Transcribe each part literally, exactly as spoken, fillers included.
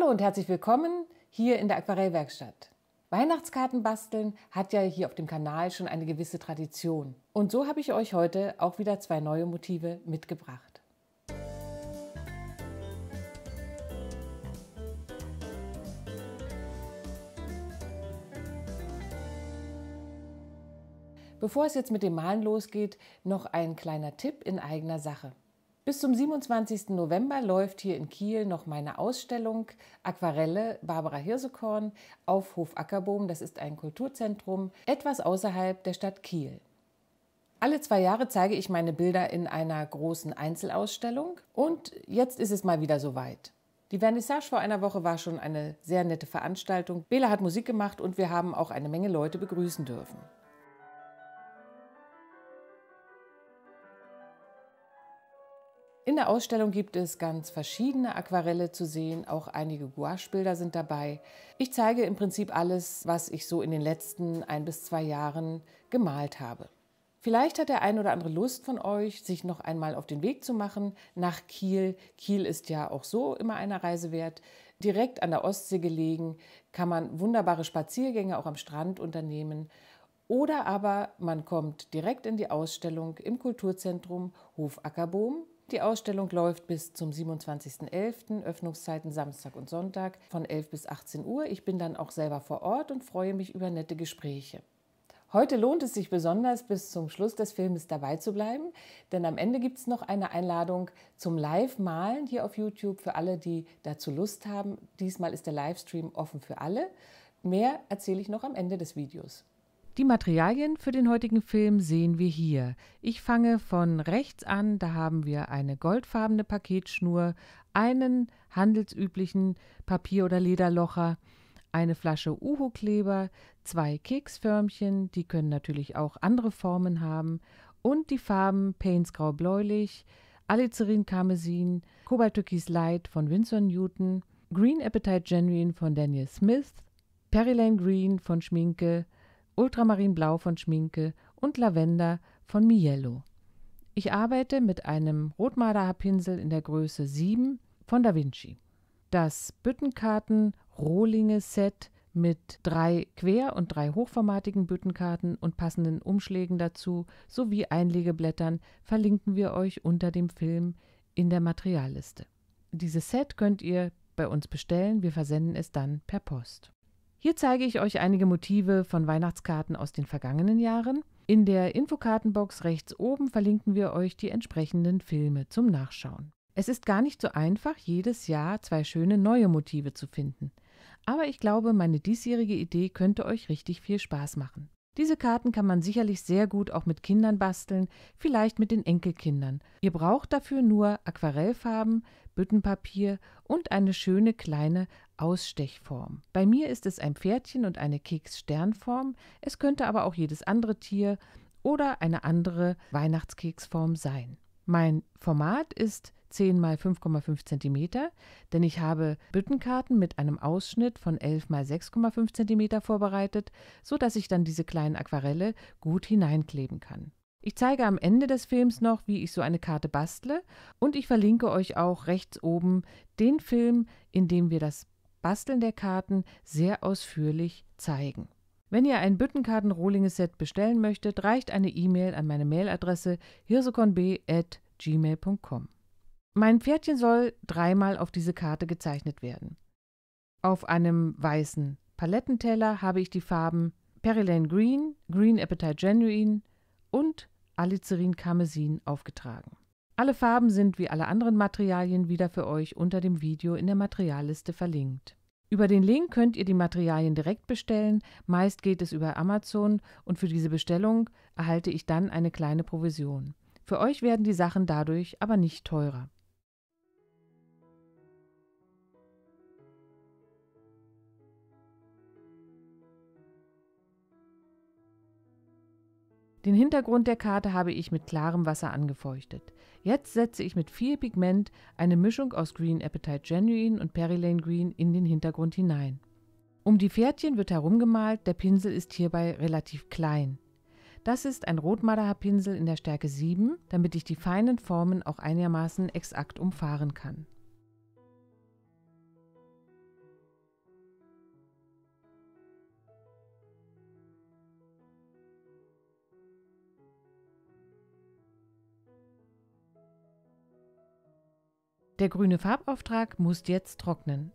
Hallo und herzlich willkommen hier in der Aquarellwerkstatt. Weihnachtskarten basteln hat ja hier auf dem Kanal schon eine gewisse Tradition. Und so habe ich euch heute auch wieder zwei neue Motive mitgebracht. Bevor es jetzt mit dem Malen losgeht, noch ein kleiner Tipp in eigener Sache. Bis zum siebenundzwanzigsten November läuft hier in Kiel noch meine Ausstellung Aquarelle Barbara Hirsekorn auf Hof Ackerbohm. Das ist ein Kulturzentrum, etwas außerhalb der Stadt Kiel. Alle zwei Jahre zeige ich meine Bilder in einer großen Einzelausstellung und jetzt ist es mal wieder soweit. Die Vernissage vor einer Woche war schon eine sehr nette Veranstaltung. Bela hat Musik gemacht und wir haben auch eine Menge Leute begrüßen dürfen. In der Ausstellung gibt es ganz verschiedene Aquarelle zu sehen, auch einige Gouache-Bilder sind dabei. Ich zeige im Prinzip alles, was ich so in den letzten ein bis zwei Jahren gemalt habe. Vielleicht hat der ein oder andere Lust von euch, sich noch einmal auf den Weg zu machen nach Kiel. Kiel ist ja auch so immer eine Reise wert. Direkt an der Ostsee gelegen, kann man wunderbare Spaziergänge auch am Strand unternehmen. Oder aber man kommt direkt in die Ausstellung im Kulturzentrum Hof Ackerbohm. Die Ausstellung läuft bis zum siebenundzwanzigsten elften Öffnungszeiten Samstag und Sonntag von elf bis achtzehn Uhr. Ich bin dann auch selber vor Ort und freue mich über nette Gespräche. Heute lohnt es sich besonders, bis zum Schluss des Filmes dabei zu bleiben, denn am Ende gibt es noch eine Einladung zum Live-Malen hier auf YouTube für alle, die dazu Lust haben. Diesmal ist der Livestream offen für alle. Mehr erzähle ich noch am Ende des Videos. Die Materialien für den heutigen Film sehen wir hier. Ich fange von rechts an, da haben wir eine goldfarbene Paketschnur, einen handelsüblichen Papier- oder Lederlocher, eine Flasche Uhu-Kleber, zwei Keksförmchen, die können natürlich auch andere Formen haben und die Farben Payne's Grau-Bläulich, Alizarin-Karmesin, Kobalt-Türkis-Light von Winsor Newton, Green Apatite Genuine von Daniel Smith, Perylene Green von Schmincke, Ultramarinblau von Schmincke und Lavender von Miello. Ich arbeite mit einem Rotmarderhaarpinsel in der Größe sieben von Da Vinci. Das Büttenkarten-Rohlinge-Set mit drei quer- und drei hochformatigen Büttenkarten und passenden Umschlägen dazu sowie Einlegeblättern verlinken wir euch unter dem Film in der Materialliste. Dieses Set könnt ihr bei uns bestellen, wir versenden es dann per Post. Hier zeige ich euch einige Motive von Weihnachtskarten aus den vergangenen Jahren. In der Infokartenbox rechts oben verlinken wir euch die entsprechenden Filme zum Nachschauen. Es ist gar nicht so einfach, jedes Jahr zwei schöne neue Motive zu finden. Aber ich glaube, meine diesjährige Idee könnte euch richtig viel Spaß machen. Diese Karten kann man sicherlich sehr gut auch mit Kindern basteln, vielleicht mit den Enkelkindern. Ihr braucht dafür nur Aquarellfarben, Büttenpapier und eine schöne kleine Ausstechform. Bei mir ist es ein Pferdchen und eine Keks-Sternform. Es könnte aber auch jedes andere Tier oder eine andere Weihnachtskeksform sein. Mein Format ist zehn mal fünf Komma fünf Zentimeter, denn ich habe Büttenkarten mit einem Ausschnitt von elf mal sechs Komma fünf Zentimeter vorbereitet, sodass ich dann diese kleinen Aquarelle gut hineinkleben kann. Ich zeige am Ende des Films noch, wie ich so eine Karte bastle und ich verlinke euch auch rechts oben den Film, in dem wir das Basteln der Karten sehr ausführlich zeigen. Wenn ihr ein Büttenkarten-Rohlinge-Set bestellen möchtet, reicht eine E-Mail an meine Mailadresse hirsekornb at gmail punkt com. Mein Pferdchen soll dreimal auf diese Karte gezeichnet werden. Auf einem weißen Palettenteller habe ich die Farben Perylene Green, Green Apatite Genuine und Alizarin-Karmesin aufgetragen. Alle Farben sind wie alle anderen Materialien wieder für euch unter dem Video in der Materialliste verlinkt. Über den Link könnt ihr die Materialien direkt bestellen, meist geht es über Amazon und für diese Bestellung erhalte ich dann eine kleine Provision. Für euch werden die Sachen dadurch aber nicht teurer. Den Hintergrund der Karte habe ich mit klarem Wasser angefeuchtet. Jetzt setze ich mit viel Pigment eine Mischung aus Green Apatite Genuine und Perylene Green in den Hintergrund hinein. Um die Pferdchen wird herumgemalt, der Pinsel ist hierbei relativ klein. Das ist ein Rotmarderhaarpinsel in der Stärke sieben, damit ich die feinen Formen auch einigermaßen exakt umfahren kann. Der grüne Farbauftrag muss jetzt trocknen.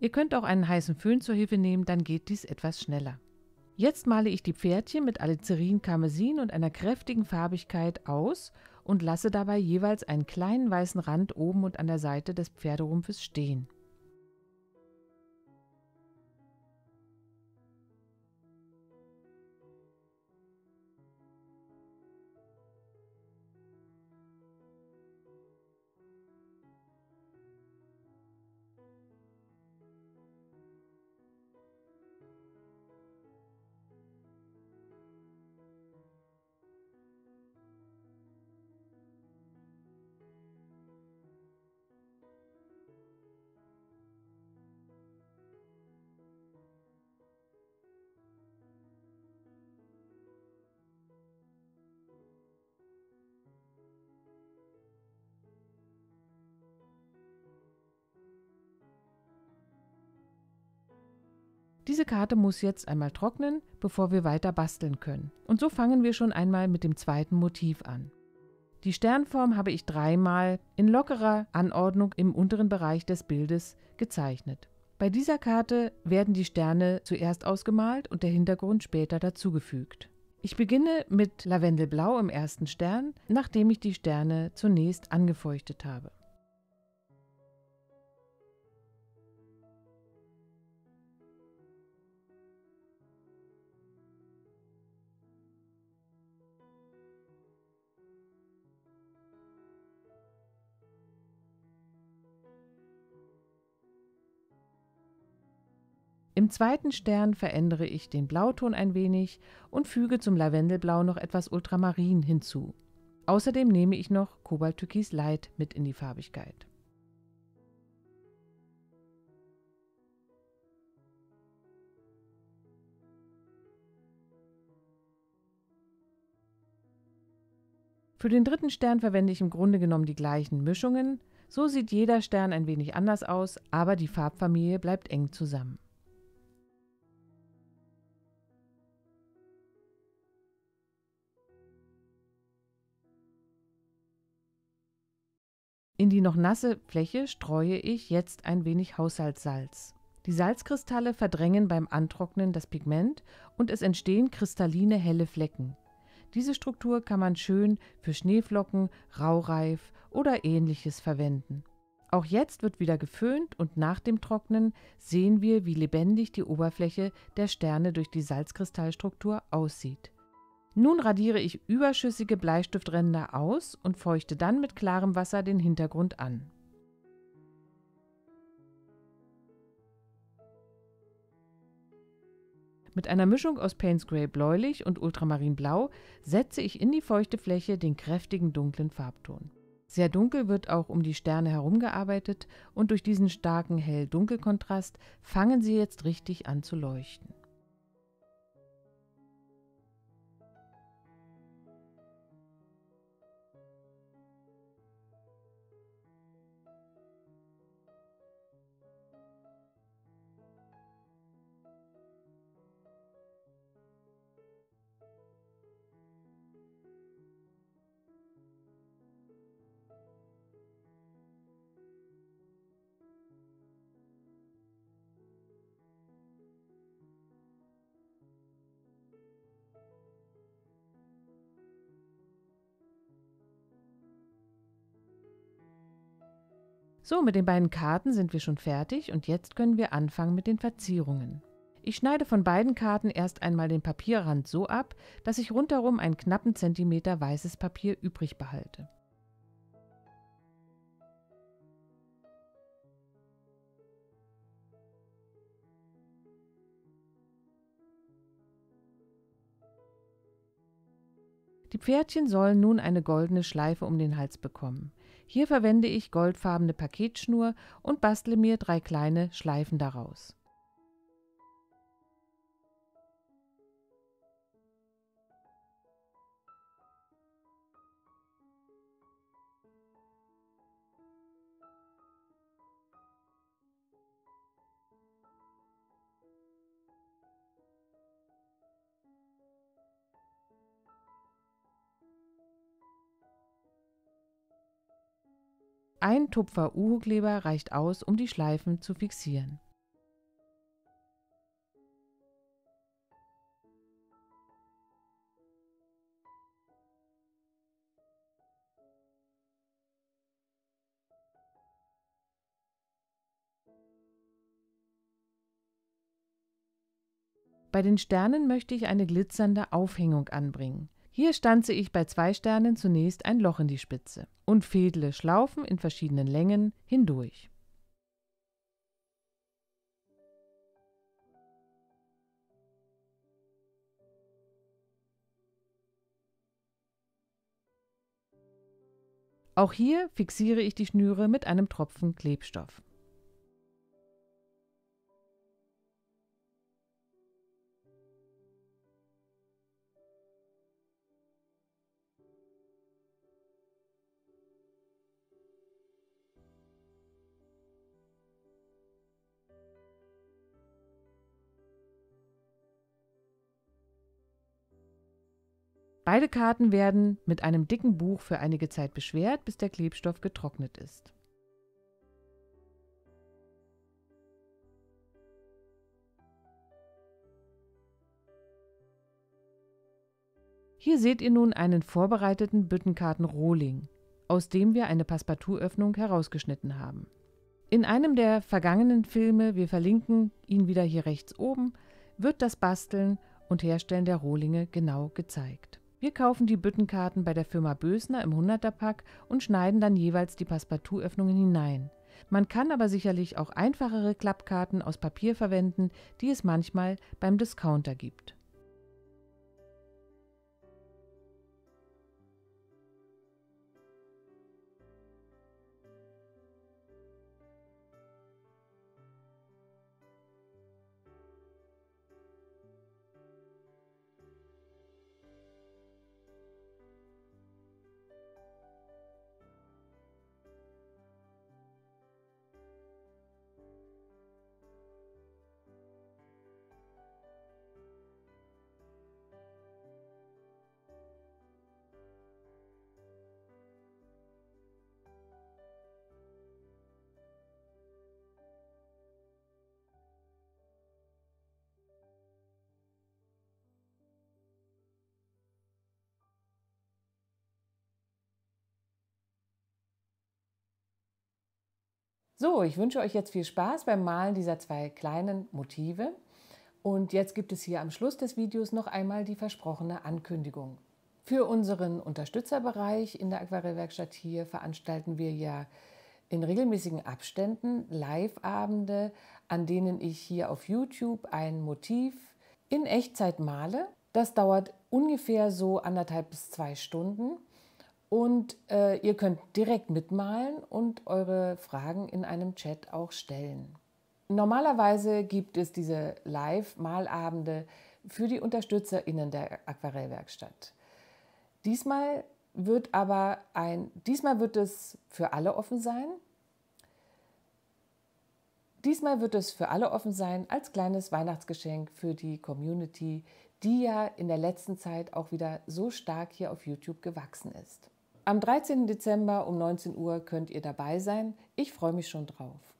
Ihr könnt auch einen heißen Föhn zur Hilfe nehmen, dann geht dies etwas schneller. Jetzt male ich die Pferdchen mit Alizarin-Karmesin und einer kräftigen Farbigkeit aus und lasse dabei jeweils einen kleinen weißen Rand oben und an der Seite des Pferderumpfes stehen. Diese Karte muss jetzt einmal trocknen, bevor wir weiter basteln können. Und so fangen wir schon einmal mit dem zweiten Motiv an. Die Sternform habe ich dreimal in lockerer Anordnung im unteren Bereich des Bildes gezeichnet. Bei dieser Karte werden die Sterne zuerst ausgemalt und der Hintergrund später dazugefügt. Ich beginne mit Lavendelblau im ersten Stern, nachdem ich die Sterne zunächst angefeuchtet habe. Im zweiten Stern verändere ich den Blauton ein wenig und füge zum Lavendelblau noch etwas Ultramarin hinzu. Außerdem nehme ich noch Kobalt-Türkis-Light mit in die Farbigkeit. Für den dritten Stern verwende ich im Grunde genommen die gleichen Mischungen. So sieht jeder Stern ein wenig anders aus, aber die Farbfamilie bleibt eng zusammen. In die noch nasse Fläche streue ich jetzt ein wenig Haushaltssalz. Die Salzkristalle verdrängen beim Antrocknen das Pigment und es entstehen kristalline helle Flecken. Diese Struktur kann man schön für Schneeflocken, Raureif oder ähnliches verwenden. Auch jetzt wird wieder geföhnt und nach dem Trocknen sehen wir, wie lebendig die Oberfläche der Sterne durch die Salzkristallstruktur aussieht. Nun radiere ich überschüssige Bleistiftränder aus und feuchte dann mit klarem Wasser den Hintergrund an. Mit einer Mischung aus Payne's Grau-Bläulich und Ultramarinblau setze ich in die feuchte Fläche den kräftigen dunklen Farbton. Sehr dunkel wird auch um die Sterne herumgearbeitet und durch diesen starken Hell-Dunkel-Kontrast fangen sie jetzt richtig an zu leuchten. So, mit den beiden Karten sind wir schon fertig und jetzt können wir anfangen mit den Verzierungen. Ich schneide von beiden Karten erst einmal den Papierrand so ab, dass ich rundherum einen knappen Zentimeter weißes Papier übrig behalte. Die Pferdchen sollen nun eine goldene Schleife um den Hals bekommen. Hier verwende ich goldfarbene Paketschnur und bastle mir drei kleine Schleifen daraus. Ein Tupfer Uhu-Kleber reicht aus, um die Schleifen zu fixieren. Bei den Sternen möchte ich eine glitzernde Aufhängung anbringen. Hier stanze ich bei zwei Sternen zunächst ein Loch in die Spitze und fädle Schlaufen in verschiedenen Längen hindurch. Auch hier fixiere ich die Schnüre mit einem Tropfen Klebstoff. Beide Karten werden mit einem dicken Buch für einige Zeit beschwert, bis der Klebstoff getrocknet ist. Hier seht ihr nun einen vorbereiteten Büttenkartenrohling, aus dem wir eine Passepartout-Öffnung herausgeschnitten haben. In einem der vergangenen Filme, wir verlinken ihn wieder hier rechts oben, wird das Basteln und Herstellen der Rohlinge genau gezeigt. Wir kaufen die Büttenkarten bei der Firma Bösner im hunderter Pack und schneiden dann jeweils die Passepartout-Öffnungen hinein. Man kann aber sicherlich auch einfachere Klappkarten aus Papier verwenden, die es manchmal beim Discounter gibt. So, ich wünsche euch jetzt viel Spaß beim Malen dieser zwei kleinen Motive. Und jetzt gibt es hier am Schluss des Videos noch einmal die versprochene Ankündigung. Für unseren Unterstützerbereich in der Aquarellwerkstatt hier veranstalten wir ja in regelmäßigen Abständen Live-Abende, an denen ich hier auf YouTube ein Motiv in Echtzeit male. Das dauert ungefähr so anderthalb bis zwei Stunden. Und äh, ihr könnt direkt mitmalen und eure Fragen in einem Chat auch stellen. Normalerweise gibt es diese Live-Malabende für die UnterstützerInnen der Aquarellwerkstatt. Diesmal wird aber ein, diesmal wird es für alle offen sein. Diesmal wird es für alle offen sein als kleines Weihnachtsgeschenk für die Community, die ja in der letzten Zeit auch wieder so stark hier auf YouTube gewachsen ist. Am dreizehnten Dezember um neunzehn Uhr könnt ihr dabei sein. Ich freue mich schon drauf.